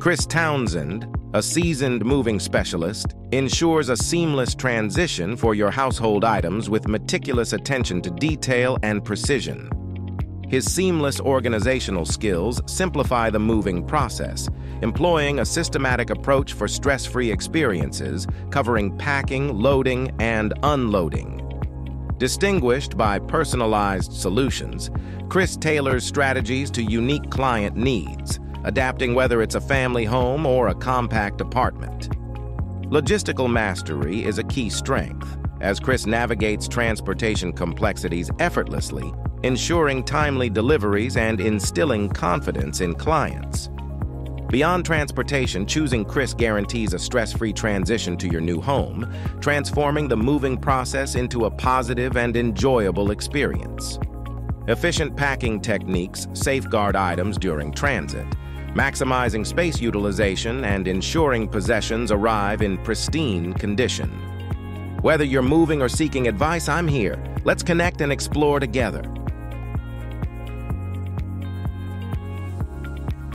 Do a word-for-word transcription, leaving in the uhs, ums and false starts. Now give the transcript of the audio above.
Chris Townsend, a seasoned moving specialist, ensures a seamless transition for your household items with meticulous attention to detail and precision. His seamless organizational skills simplify the moving process, employing a systematic approach for stress-free experiences, covering packing, loading, and unloading. Distinguished by personalized solutions, Chris tailors strategies to unique client needs, adapting whether it's a family home or a compact apartment. Logistical mastery is a key strength, as Chris navigates transportation complexities effortlessly, ensuring timely deliveries and instilling confidence in clients. Beyond transportation, choosing Chris guarantees a stress-free transition to your new home, transforming the moving process into a positive and enjoyable experience. Efficient packing techniques safeguard items during transit, maximizing space utilization and ensuring possessions arrive in pristine condition. Whether you're moving or seeking advice, I'm here. Let's connect and explore together.